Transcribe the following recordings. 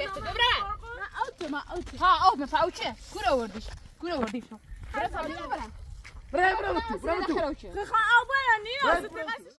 بخته دوباره. ما آوت. ها آوت مفاوته. کره وردیش. کره وردیش. برای فامیل برای. برای برای برای تو. خخ آبای نیاز.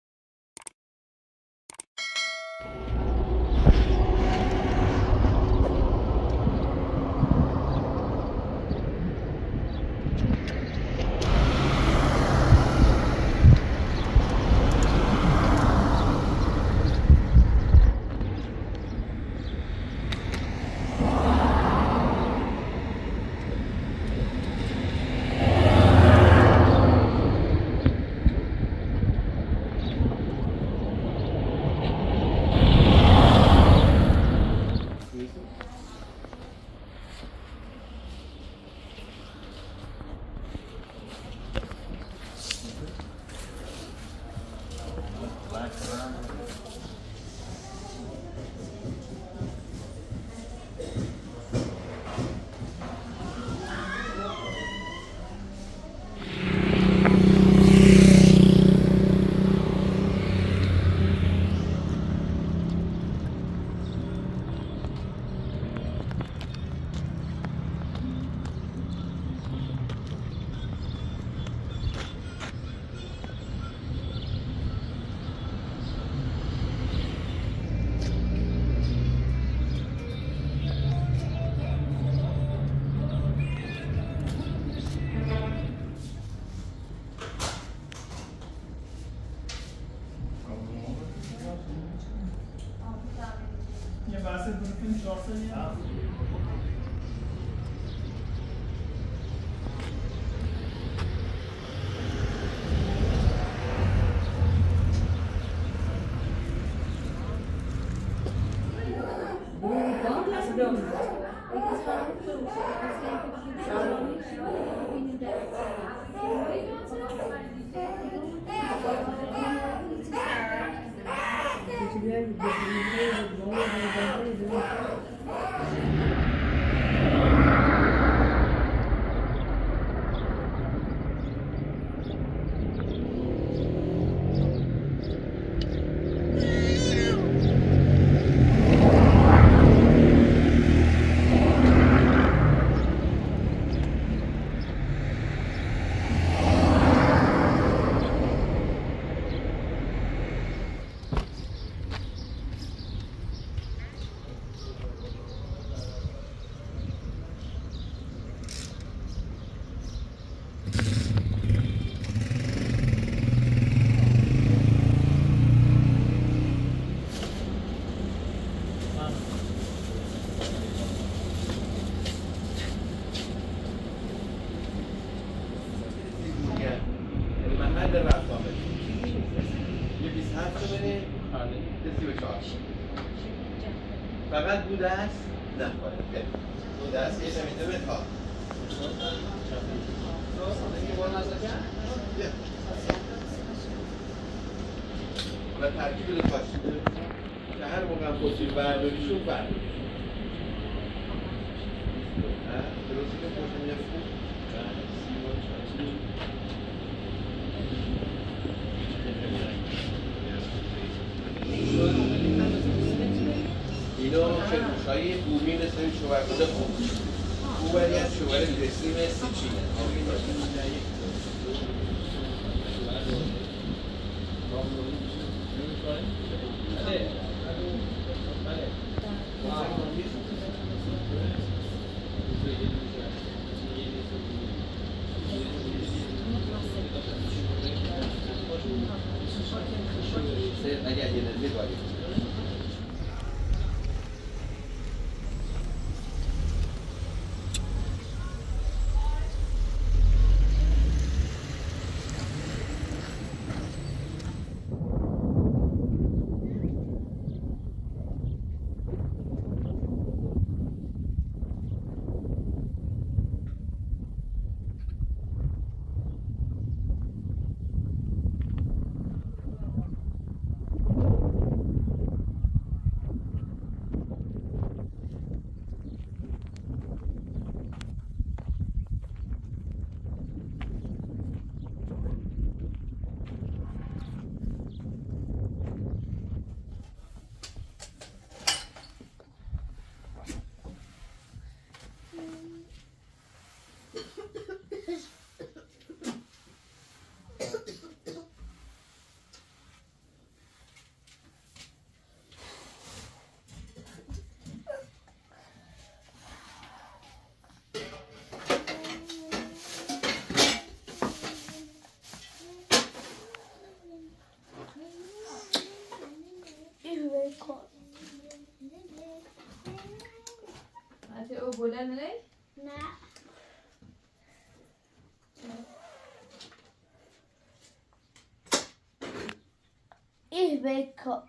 الأملي؟ لا إيه بيكو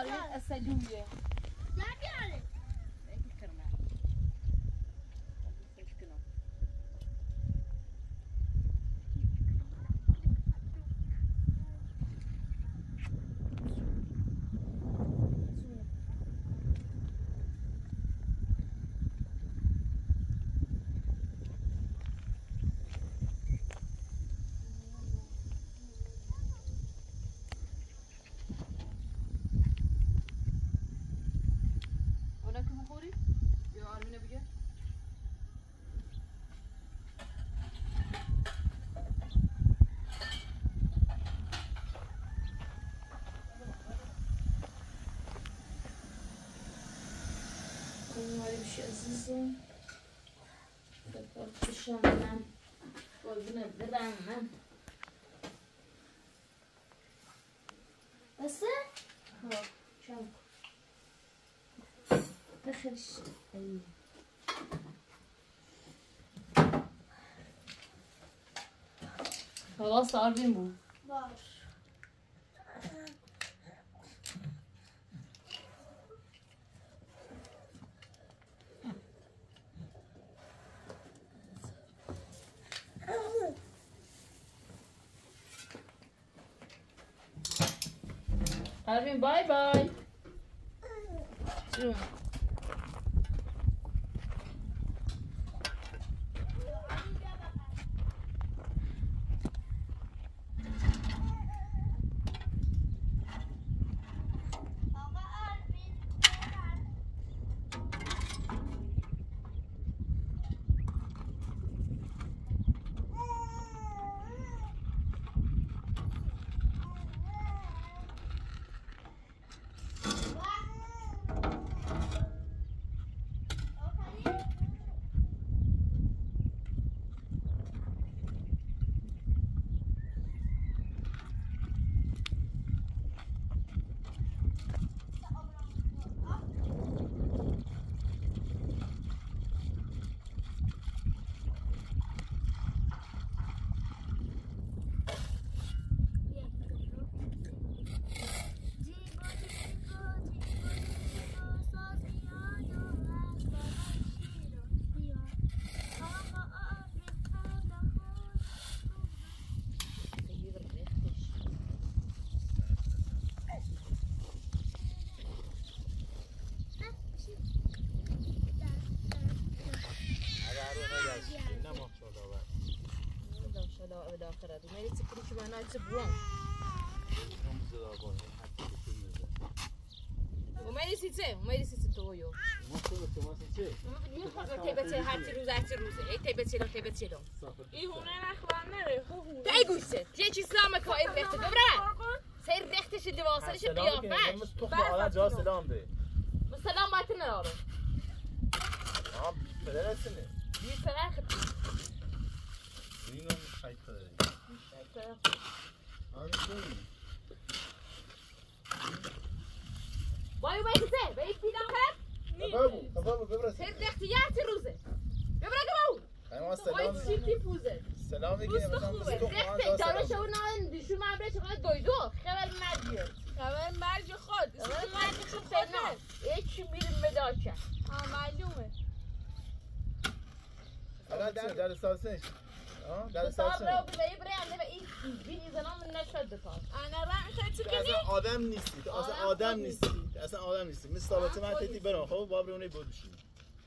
أريد أسلوية لا بيعرف عزيزي بطلت شمنا وبنبدأ عنها بس اهو شوفوا اخر شيء خلاص عارفين بو باش Arvin, bye bye. Zoom. باي باي زين باي في داخل ابو ببرس سير الاحتياط الروزه ببرك ابو انا والسلام سيتي فوزه السلام عليكم انا دارو شو نعند شو ما برش قد دويدو خبر مرجي خبر مرجي خود مرجي خود انا هيك مين مداشه معلومه انا دار السالسه دار صار بيبقى يبرع لما ايه يجيني زلام النشد بتاعك انا رايحه تكذب ادم نيستيد ادم نيستيد اصلا ادم نيستيد مستابه سمعتي برام خب بابر اوني بودشين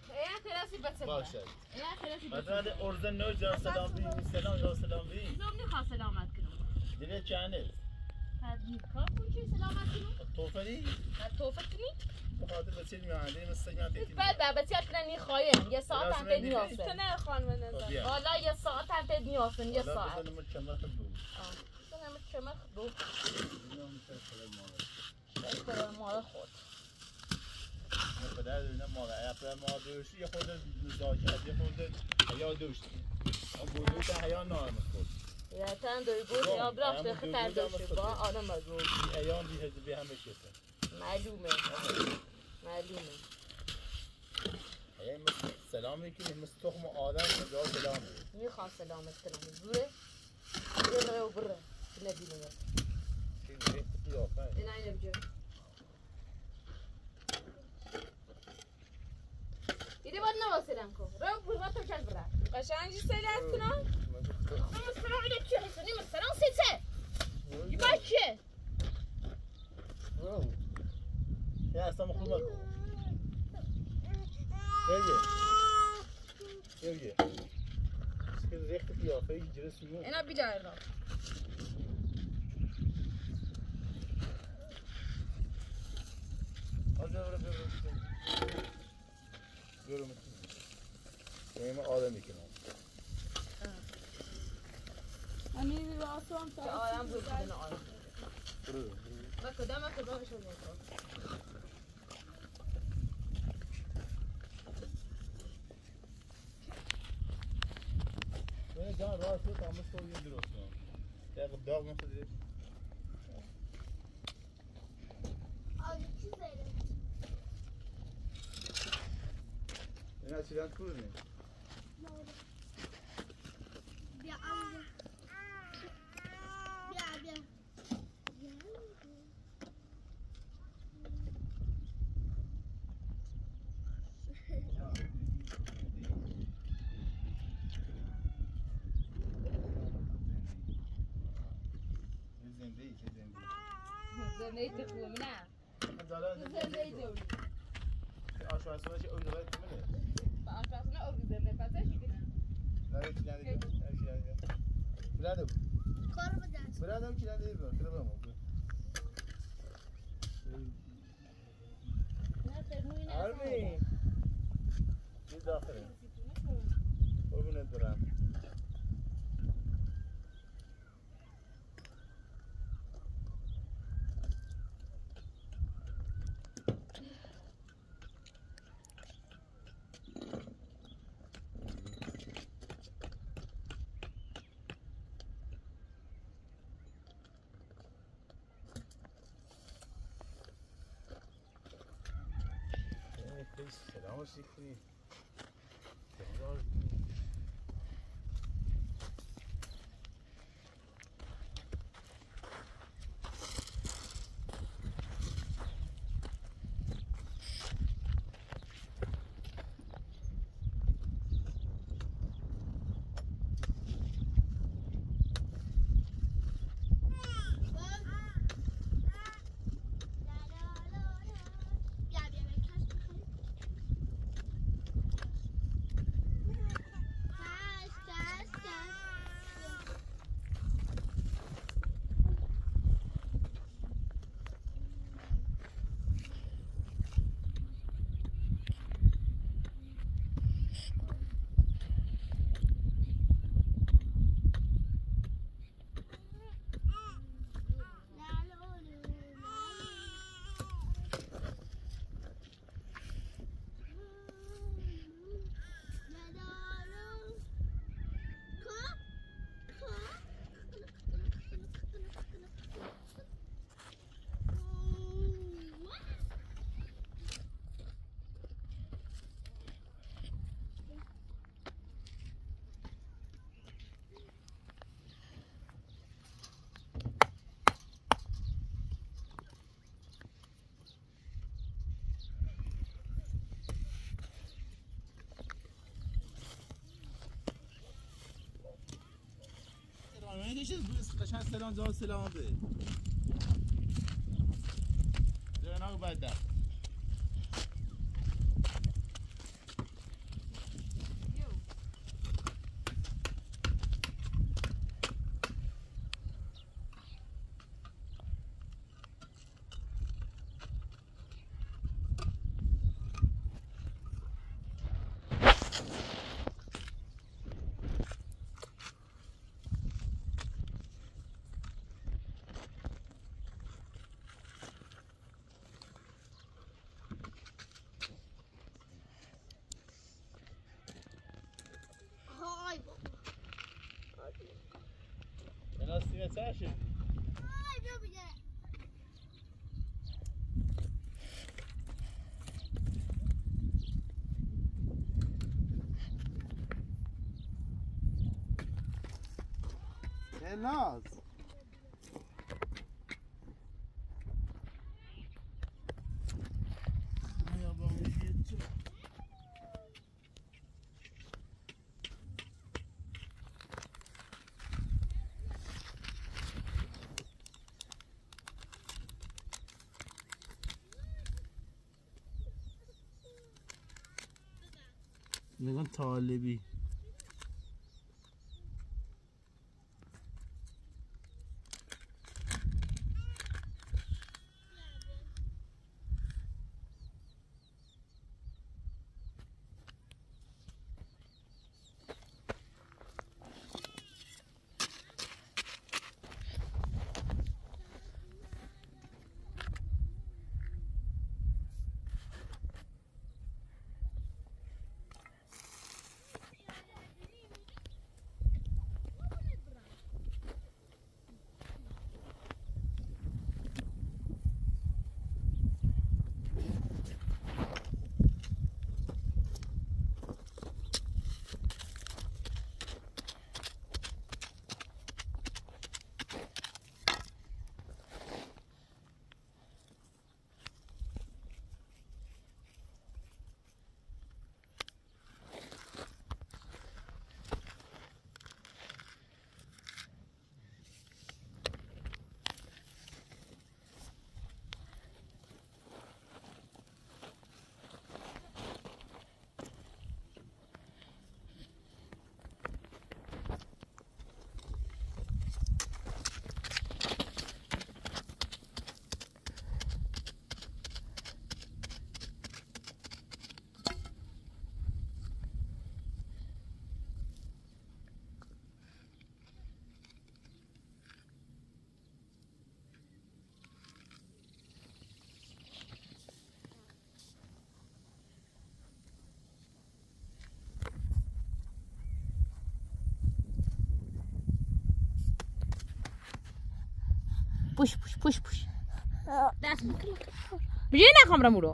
يا كلاسي بتسمع باشه يا كلاسي بتسمع اردن نو جان سلام بي سلام جان سلام بي زومني خاص سلامت کنم دیگه چنل تبریک کار کنی سلامت کنم توفری توفتنی هذا بتسمع عليه مستقعد تكتب بعد بتسكرني خاين يا ساعات عم تدني اصلا استنى خان من نظر والله يا ساعات عم تدني اصلا يا ساعات انا متشمخ بو انا متشمخ بو اليوم مسلسل المره خط بدل المره يا ما دوش ياخذ مزاجه ياخذ يا دوش ابو دوش يا نار مخط يا تان دوش يا براخت خطر دوش با انا مزوج ايام بي همش معلومه معلومه هي السلام عليكم مستخم آدم جواب سلام ميخا سلامت كلام زوره يلا وبره النبي لنا شيء يا فاي انا يبجي يدي بدنا وسلامكم رب برته جلبره قشانجي سلامتنا السلام عليك شو حسني السلام سلسه يباشي واو يا سامو خلوك يجي كده ريحتك يا اخي جلس مو انا بدي اعرف هذا ولا بيقولوا مين ما ادمي كمان انا اللي واصله انا عم بدنا اعرف بس قدامك الباب شو الانسان راسه طعم مستوي يدرس ياخذ دواء ما تدري. هنا سيلان كلني. بيع بيع زنيت قومنا زنيت دولي عشان سنه شيء اوي دولت منه عشان سنه اوي زنيت فاتش كده لا تشيلني تشيلني بلادو قرب داس بلادو تشيلني كده بقى لا ترمينا عربي داخل قربنا الدرام سلام سيكري این چیز قشنگ سلام جواب سلام بده. جناب بعدا. Sasha. Hello. نگم طالبی push, push, push, push. That's my kid. But you not come to me.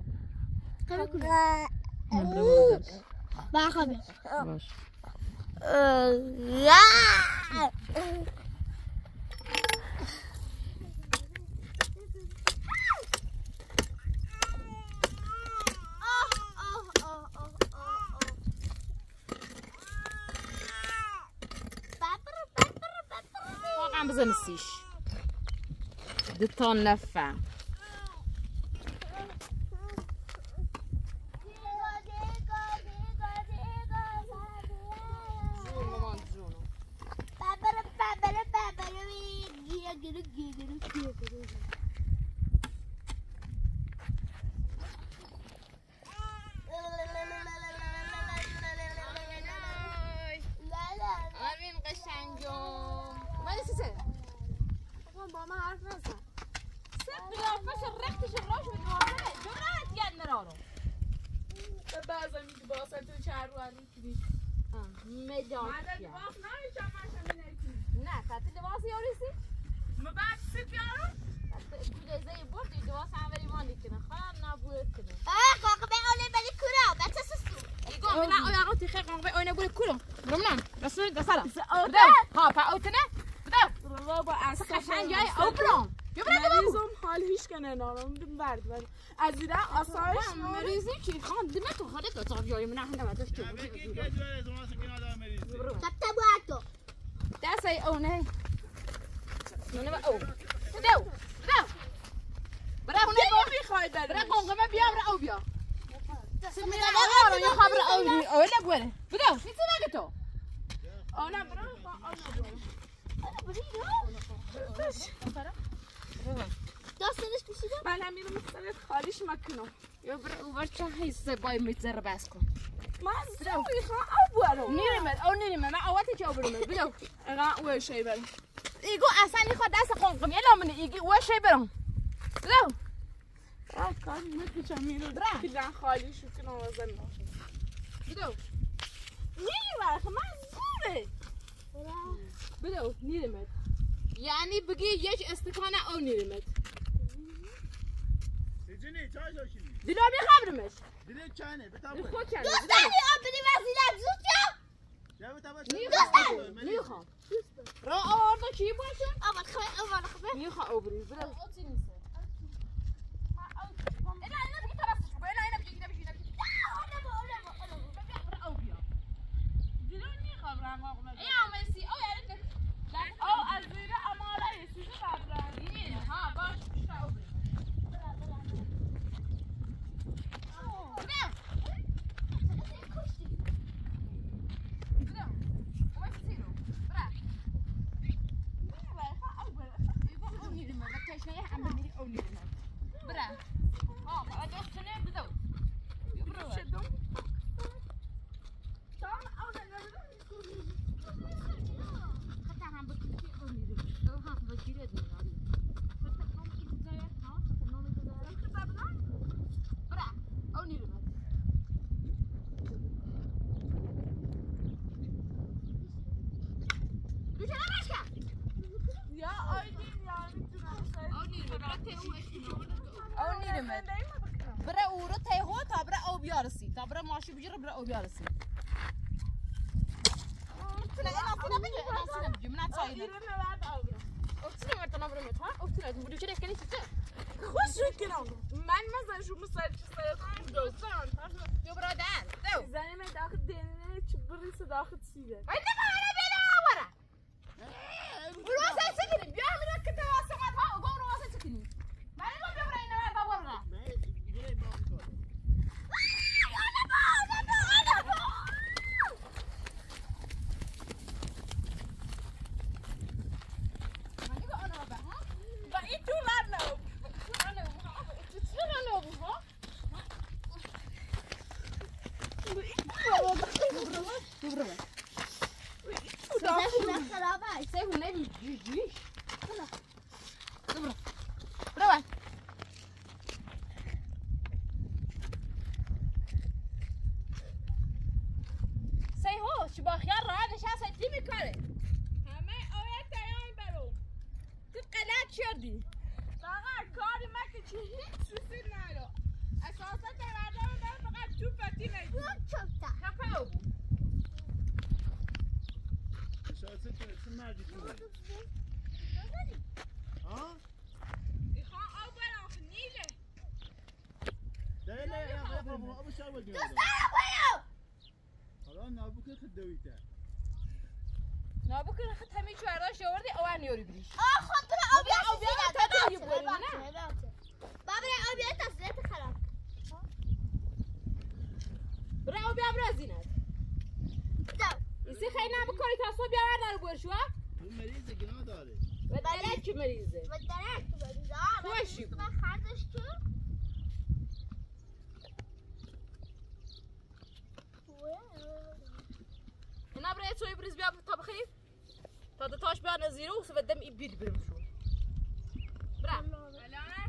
نسيش دطن لفه ما عارف نفسها سب لو فش ريحتش الروش من وراه جرات قاعد نراره بازا مش باصه تو شعراني كبير مدار عدد باص نايش عشان منك لا تعطي باص يا وريسي ما بعد سب يا رو كل زي بودي باص عمري ما لكنا خلنا بقول كده قاق بقول بالي كره بس سسو يقوم لا يا غوتي خير انا بقول كله رمنا بس قصره ها فاوتنا بابا از قشنگ جای اوبرام یوبرام حال هیچ کنه نارم برد برد از دیده آسایش مریضی که خان دیمه تو خاله تا تاویای من هم نمتش که تب تبو اکتو دست های او نه نونه با او دو دو برای اونه با برای قنقمه بیا برای او بیا سمیده با رو یا خواب برای او اوه نبوله بدو نیسی بگه تو او نبرای او نبوله داستانش میشیده؟ من همین رو مختلف خالیش مکنم یا برای اوبر چه حیث بایی میتزر بس کن من زوری خواه او برو نیرمد او نیرمد من اواتی که او برمد بیدو اگه اوه شای برم ایگو اصلا نیخواه دست قنقم یه لامنه ایگی اوه شای برم بیدو را کار نکشم این رو بیدن خالی شکن آوازن ناشم بیدو نیرمد من زوره بدو نيرمت يعني بقي يج استكانة أو نيرمت. سجني شاي شاي. دلوقتي خبر مش. دلوقتي كانه بتابع. دلوقتي أبني وزير زوجة. يا بتابع. نيوخا نيوخا. رأوا أرض شيء باشون. أبغى خبر أبغى خبر. نيوخا أوبري بدو. أنا أنا بيجي ترى شو بقى أنا بيجي نبي نبي. أنا أو بيا. دلوقتي خبر ما قمنا. يا ميسي أو يا ريت. او از زیر اماله سیزی قبرانی ها باش بیشتر او برم شو بيجرب برا أو بيارسي. أنا بيجي أنا بيجي من عطايا. أنا بعد أبغى. أختي مرت أنا برا متها. أختي لازم بدو شيء كنيسة. خوش كنا. من مزاج شو مساعد سيد دوستان. يا برادان. تو. زين ما داخل دينه تبري صداقة سيد. أنا ما أنا بينا ورا. بروح سكني. بيا من كتير واسمات ها وقوم روح سكني. ما نقوم ببرا إنه ما برا. Thank you. آقا کاری من که هیچ سوسی نداره اساسا دردم داره فقط تو پتی میگی چوبتا خفه بود اساسا تو مردی تو ها میخوام آب برام نیله دل نه بابا ابو شاول دیو حالا نابوکه خدویته نابوکه خط همین چوراش آوردی اوان یوری بریش آ خاطر آبیات تدایی بولی نه بابا آبیات تفصیلات خراب برای آبیات برازینات ایسی خیلی نابوکاری تاسو بیار دارو برشوا اون مریضه گنا داره و درک که مریضه و درک که مریضه خوشی من خردش تو هنا بريت شوي بريز بيا بالطبخين تاش بيا نزيرو وسفدم يبيل برمشو برا انا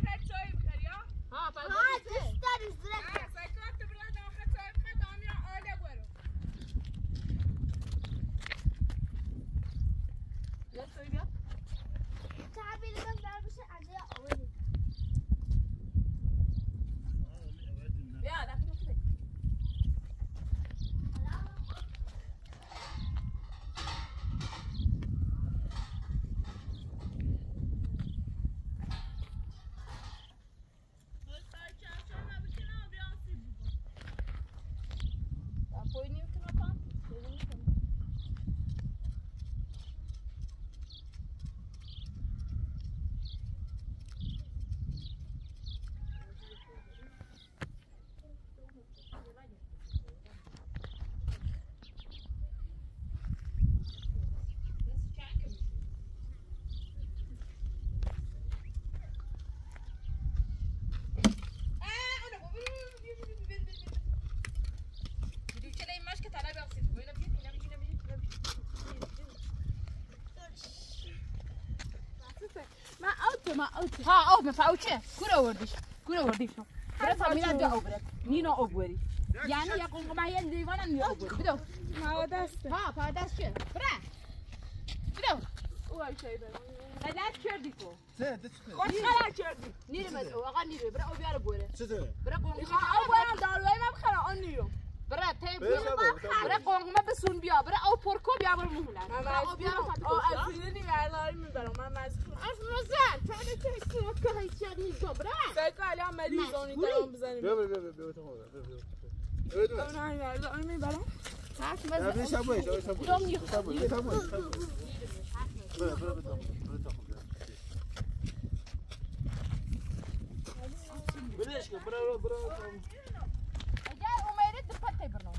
هات شوي بخير ها بعد تستر الزرق سكرت برا ده اخذت قدام يا اولى غورو يا شوي بيا تعبي لك دربش عندي اولى يا ده ها آب مفاوچه کره وردیش کره وردیش برای فامیلات دو آب برد نینا آب وری یعنی یک قمایل دیوانه نی آب وری بدو پاداست ها پاداست چه برا بدو اوه چه بر خلاص کردی کو چه دست خلاص کردی نیم از او آقای نیم برا آبیار بوده چه برا قمایل آب وری داروی ما بخره آن نیم برا تیپ برا قمایل بسون بیا برا آب پرکو بیا بر مهلت برا آبیار آه از اینی علایم میبرم من ماسکم ازمزد چند کسی وقتی شدی دوباره سعی کردم مریضانی تام بزنیم. بیا بیا بیا بیا بیا تو خدا بیا بیا. اون همیشه اون میبره. هاش مزد. بیا شابوی شابوی شابوی. شابوی شابوی شابوی. بیا بیا بیا تو خدا. بله شک برای برای. اگر اومده تو پتی برنام.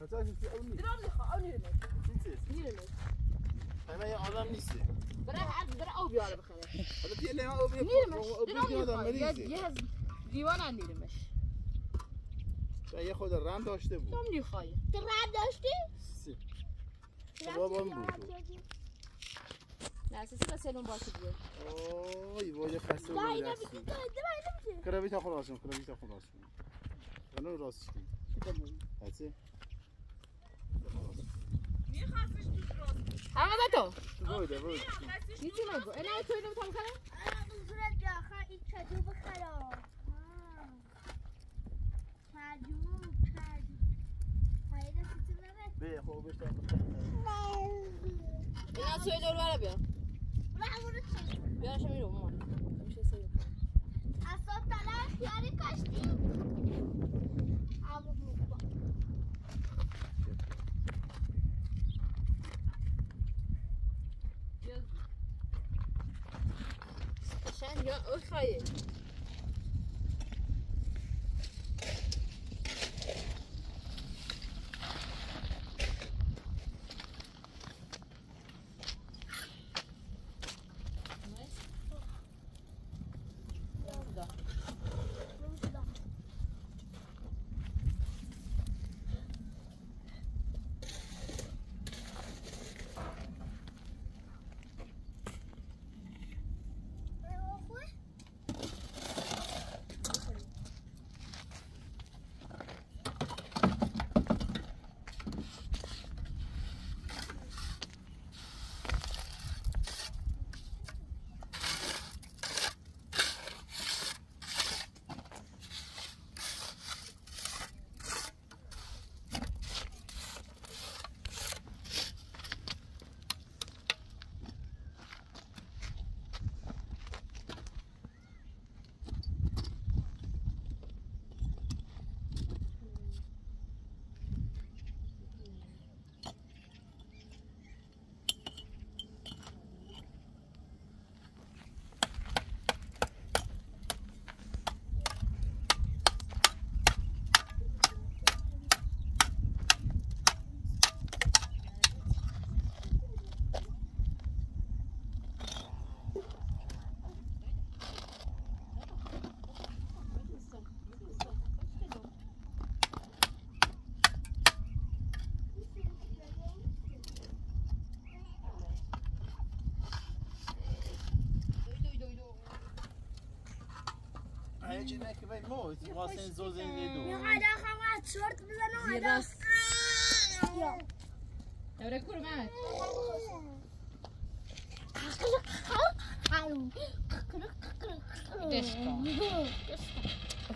حتی نیستی اونی. درام نخو اونی نیست. نیست نیست. همه آدم نیستی. برای عرض برای آب یاره بخوره. حالا دیگه نه آب نیرمش. یه از دیوان آن نیرمش. یه خود رم داشته بود. تو نیخوای. تو رم داشتی؟ سی. بابام بود. نه سی با سلام باشه بود. آی وای خسته بود. دایی نمی‌دی دایی نمی‌دی. کرایه تا خلاصیم کرایه تا خلاصیم. کنار راستش کن. هتی. میخواستیش تو راست. اما دادو. وایده وایده. نیتی مگو. اینا توی نمی‌تونم کنم. اون زرد داخل این کدوم بخرم. کدوم کدوم. پایین سیتی نمی‌کنی. بیا خوبش تا بخرم. اینا توی دور بیا. بیا شمی رو مامان. میشه سری. اصلا تلاش یاری کشتی. آبو شن یا اخیه هجينا كيف يموت واسين زوزين يدو يقعد اخوات شورت بزنوا هذا يا تركور معك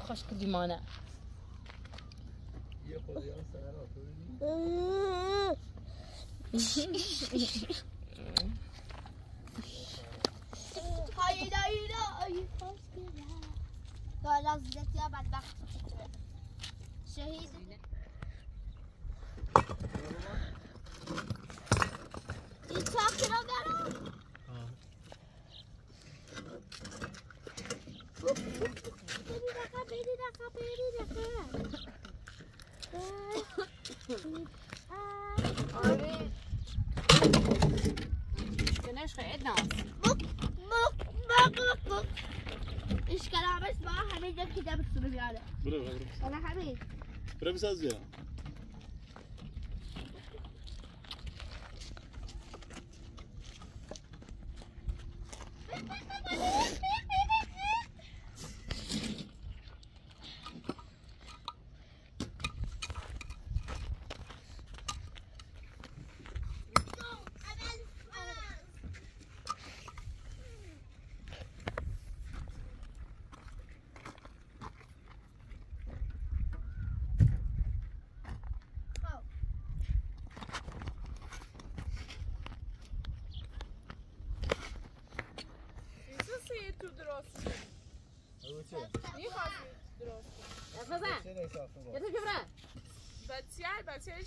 خشك ديمانا ياخذ يا ساره هاي لا لا اي خلاص جت يا بدبخت شهيد يتفكر غيره كناش قاعد ناس بق ايش كلام اسمع حميد ده كده بتصرف على انا حميد بربس ازيا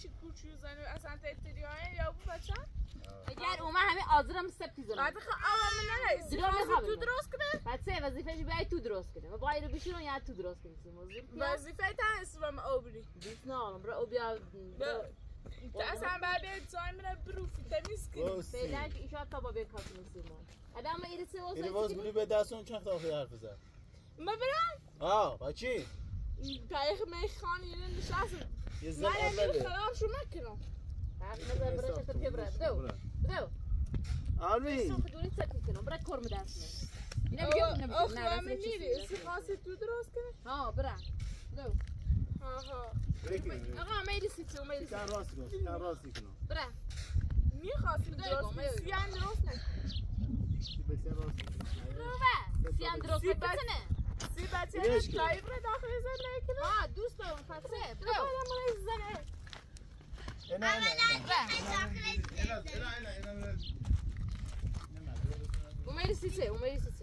چه کوچو زنی اصلا تریان یا بو بچا اگر اومد همه آذرم سب میذارم بعد خب اول تو درست کنه بچه وظیفه‌ش بیای تو درست کنه و باید رو بشینون یا تو درست کنی وظیفه تا اسمم اوبری دیس نالم برو بیا اصلا باید تایم رو برو تمیز کنی فعلا ان شاء الله تا بابا کارت میسیمون آدم ایرسی واسه این باز بلی به دستون چخت آخر حرف زد ما برام آه بچی تاریخ میخانی نشاست ما لازم خلاص شو مكنه هذا برا تكتب برا بدو بدو عارفين شوف دوري تكتب برا كور مداسنا ينبغي نبغى نعمل استخاصه تدرس كده اه برا بدو ها ها اغا ما يدرس تو ما يدرس كان راسي كنا برا مين خاص بدو سيان درسنا روبا سيان درسنا بتنا سی بچه های تایب رو داخل زنه کنه آه دوست دارم فتره برو برای زنه اومه ایرسی چه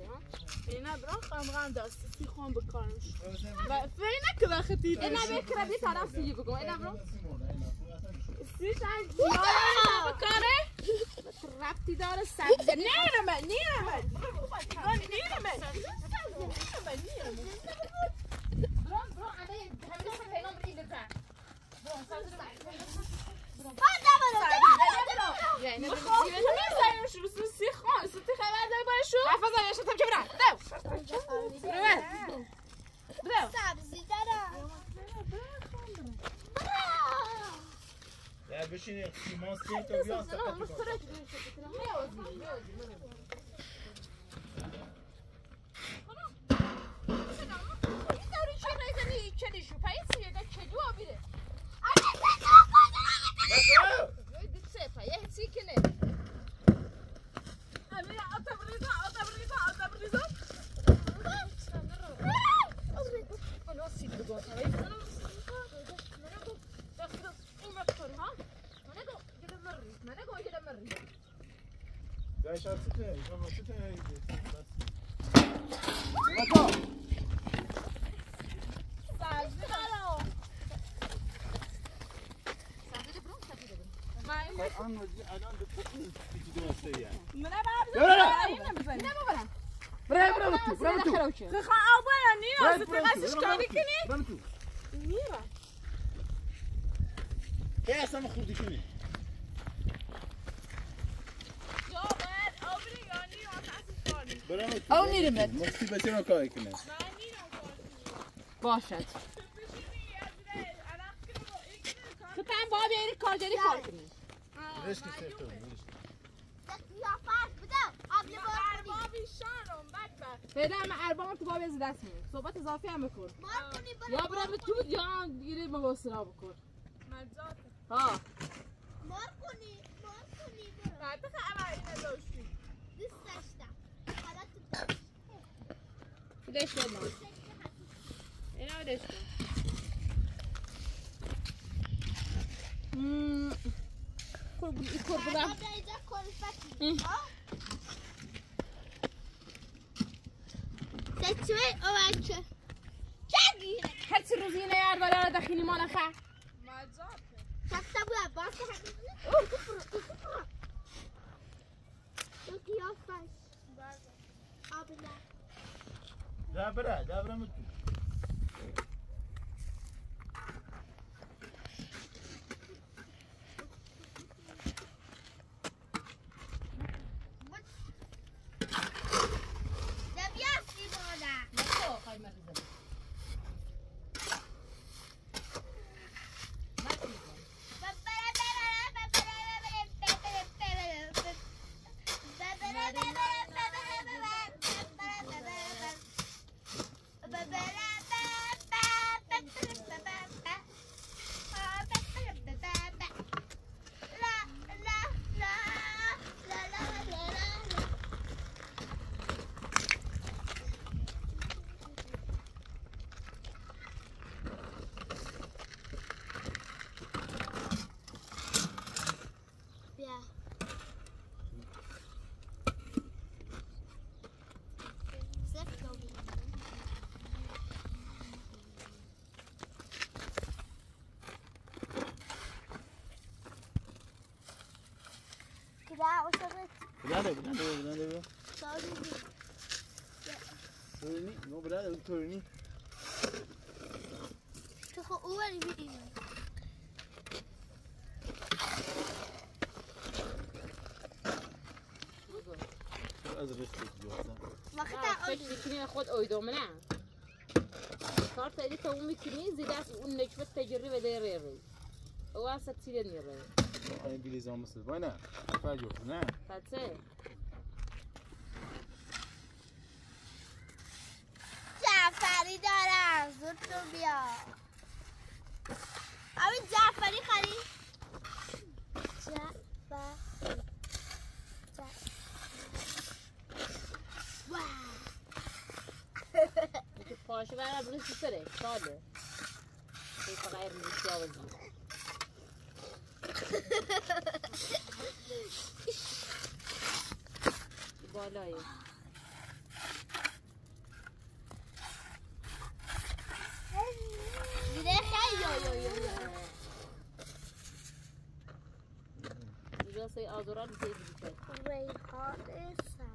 ها؟ اینا برای خامقه هم داستی سی خون بکارمش و اینا که وقتی اینا بکره بی طرف سیگی بگم اینا برای سی تایی دیاره بکاره ربطی داره سبزه نیرمه برو علی همین سر پیام بری لطفا برو سر چه دیشو پاییزیه دکتری آبیه. آره دکتری آبیه. دکتری پایه هتی کنه. آمی آتابریزا. آنها سیب دو تا وی. منو دکتر این مکتر ها. منو گویدم مری. داشتم سیب. بابا. الان بتقول تجدوسيه من بابا فعلا من اربعه تو باب از دست میاد صحبت اضافی هم بکن یا برو تو یا گیری مواصله بکن مجات ها مار کنی برو بعد خبری نداشتی دوست داشتم حالا تو داشت ما اینا داشت قربون چه اوچه چگی هر چی روزینه یار بالا داخلی مال خا مزات حساب عباس تو قیافش ابلا دابره مت بلاد تورنی نو بلاد تورنی تو خو اولی می‌دی از رشته جوستم وقتی آن خود ایدام نه کار تری تو می‌کنی زیاد اون نجوت تجربه داره رو واسه تیل میره این بیزام مثل باینه فاجو نه فاجو جعفری دارم زود تو بیا آبی جعفری خری جعفری واو پاشو برای برسی سره ساله این فقیر میشه آوازی بالایی دیده خیلی یا سای آزوران دیده دیده ریحان سبز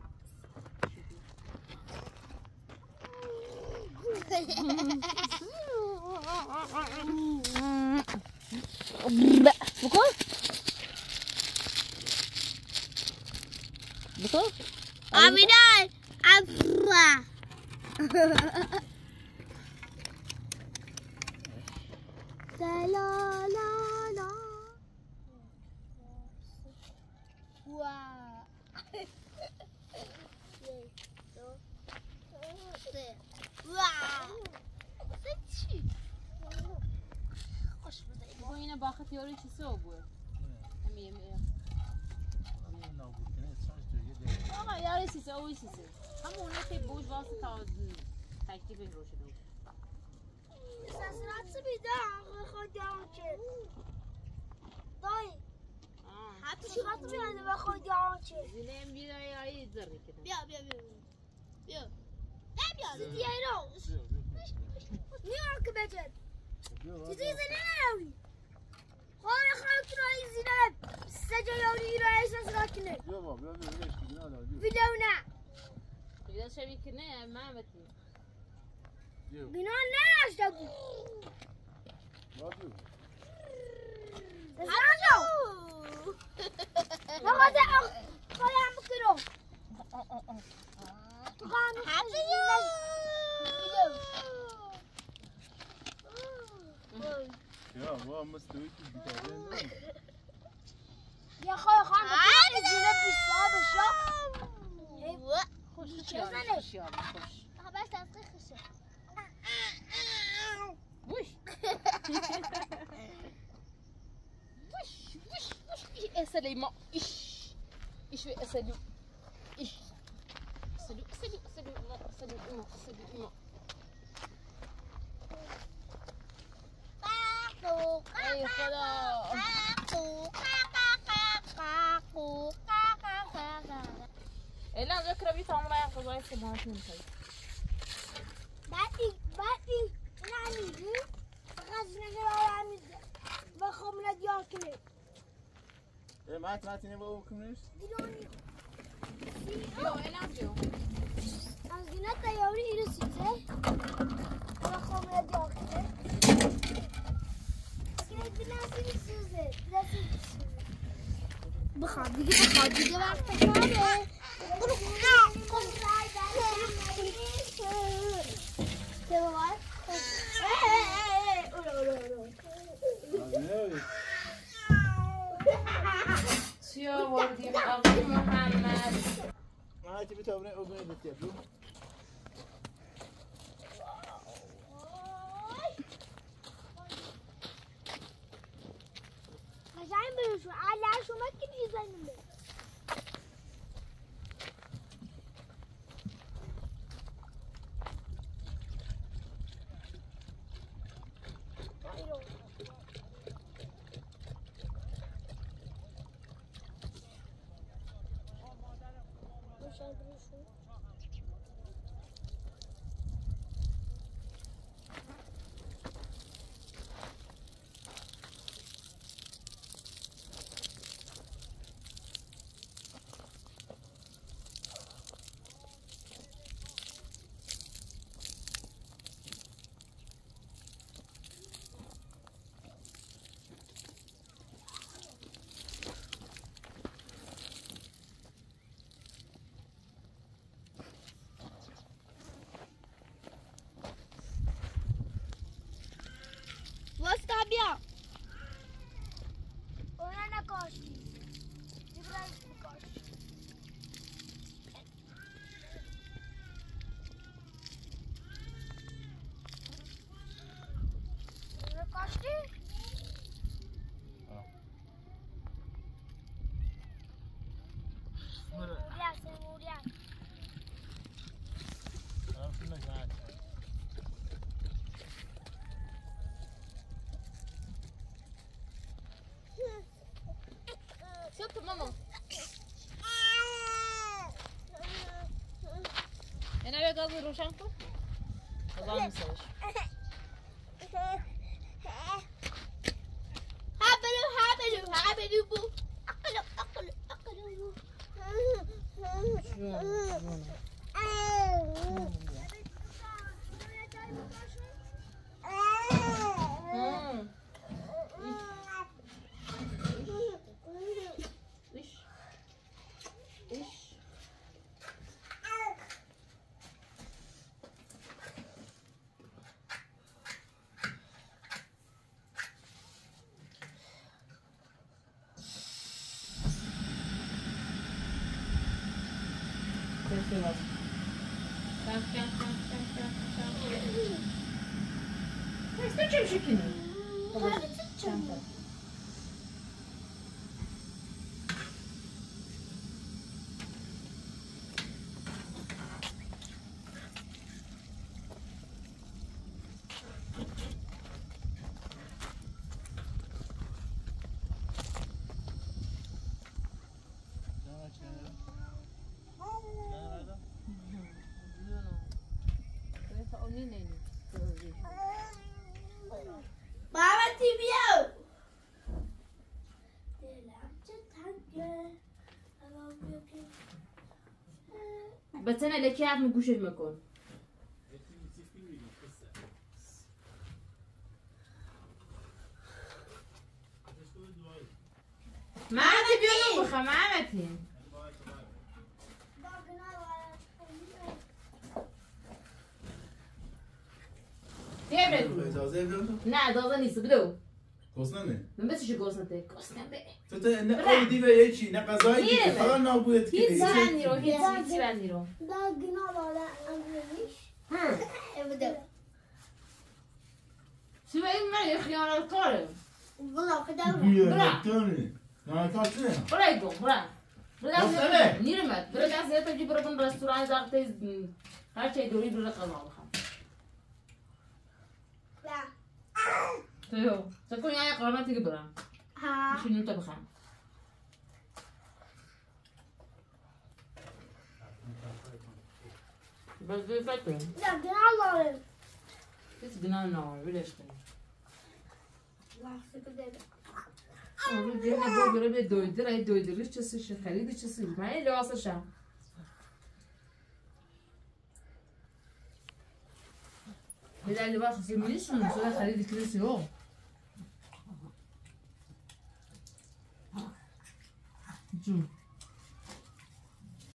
بکن بکن آمیدان افرا لا لا لا وا این باخت یارو چی سو بود؟ آقا یارو چی سو اوی چی سو همه اونه که بوش واسه تا تکتیب این رو شده بود سسرات بیدم خودم که دایی سسرات بیدم خودم که زیلیم بیدم یایی زرده کدم بیا بیا دیگه روز نیار که بجد چیزی زنه نروی خواهر خواهر کنایی زینب سجا یاری را احساس را کنه ویدو نه ویدو شبیه کنه محمدی بینا نراشده بود سرانو نخواده خواهر هم بکنو حتی یو يا ما مستويك بتاعنا يا اخويا خالد انا زينب خش يلا خش. ما بس تصير خش. وش وش وش وش يا سليمة إيش إيش يا سليم إيش سليم سليم سليم سليم سليم سليم أي خلاص. لا غير كربيت عمرها يا فضايح سبعة اثنين طيب. بعدي أنا عم يجي غزنا جوا عم يجي بخمرة ديار كله. إيه معك معتني بقول كملش؟ دلوني. لا أنا جو. عندنا تياري إيرسي زي بخمرة ديار كله. كده بناسي سوزة بناسي سوزة. بخاف دي بخاف دي وقت كاره. شو ودي أبو محمد؟ ما تبي تبني أغنية بتيابلو؟ مش عم بيشوف على عشو ما كنت يزعلني. بيا وانا نقاشي ابراهيم نقاشي نقاشي لا سموريان ماما انا بقضي روشانكو والله ما سويش هبلو بو اقلو بس انا اللي كيعرف ما نقولش المكان ما عاد بيقولوا بخا ما عمتين يا بنت لا ضاغني صبلو گوسنه من بس شو گوسنته گوسنه بده نه اودی به یه چی نه غذایی حالا نابودت کی هیچ زنی رو هیچ زنی رو دا گناه والا امریش ها بده شو این من خیانت کارم والله قدام برا تونی نه تاتنه برای گو برا برا نیرمت برا دست تا جی برا بن رستوران زاغتیز هر چی دوری برا قماخ تيو تكون يا قرانه تكبر ها شنو انت بخان بس بفكر لا جنالور بس جنالور بلاش لا سكدت انا دي انا بغرب دويدر اي دويدر ليش تشي خليدي تشي معي لو اصلا إذا اللي باخذ في ميشن ولا خليدي كرسي هو شوف